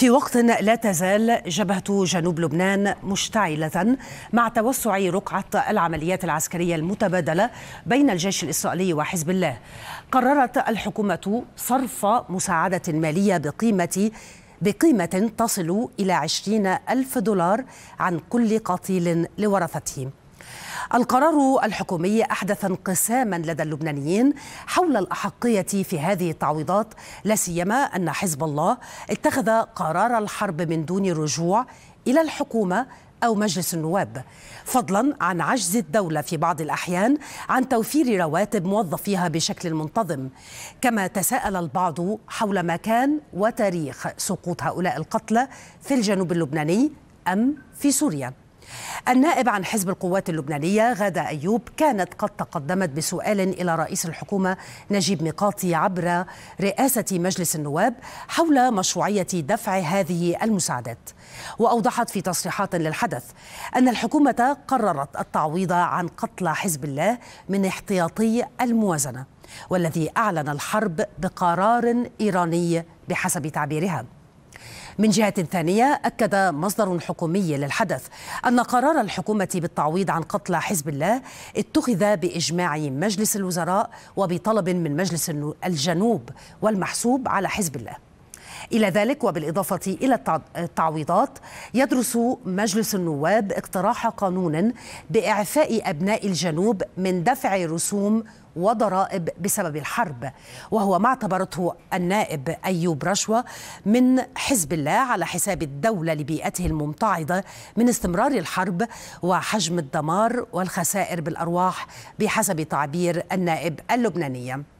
في وقت لا تزال جبهة جنوب لبنان مشتعلة مع توسع رقعة العمليات العسكرية المتبادلة بين الجيش الإسرائيلي وحزب الله، قررت الحكومة صرف مساعدة مالية بقيمة تصل إلى $20,000 عن كل قتيل لورثته. القرار الحكومي أحدث انقساما لدى اللبنانيين حول الأحقية في هذه التعويضات، لا سيما أن حزب الله اتخذ قرار الحرب من دون رجوع إلى الحكومة أو مجلس النواب، فضلا عن عجز الدولة في بعض الأحيان عن توفير رواتب موظفيها بشكل منتظم. كما تساءل البعض حول مكان وتاريخ سقوط هؤلاء القتلى في الجنوب اللبناني أم في سوريا. النائب عن حزب القوات اللبنانية غادة أيوب كانت قد تقدمت بسؤال إلى رئيس الحكومة نجيب ميقاتي عبر رئاسة مجلس النواب حول مشروعية دفع هذه المساعدات، وأوضحت في تصريحات للحدث أن الحكومة قررت التعويض عن قتلى حزب الله من احتياطي الموازنة، والذي أعلن الحرب بقرار إيراني بحسب تعبيرها. من جهة ثانية، أكد مصدر حكومي للحدث أن قرار الحكومة بالتعويض عن قتلى حزب الله اتخذ بإجماع مجلس الوزراء وبطلب من مجلس الجنوب والمحسوب على حزب الله. إلى ذلك وبالإضافة إلى التعويضات، يدرس مجلس النواب اقتراح قانون بإعفاء أبناء الجنوب من دفع رسوم وضرائب بسبب الحرب، وهو ما اعتبرته النائب أيوب رشوة من حزب الله على حساب الدولة لبيئته الممتعضة من استمرار الحرب وحجم الدمار والخسائر بالأرواح بحسب تعبير النائب اللبناني.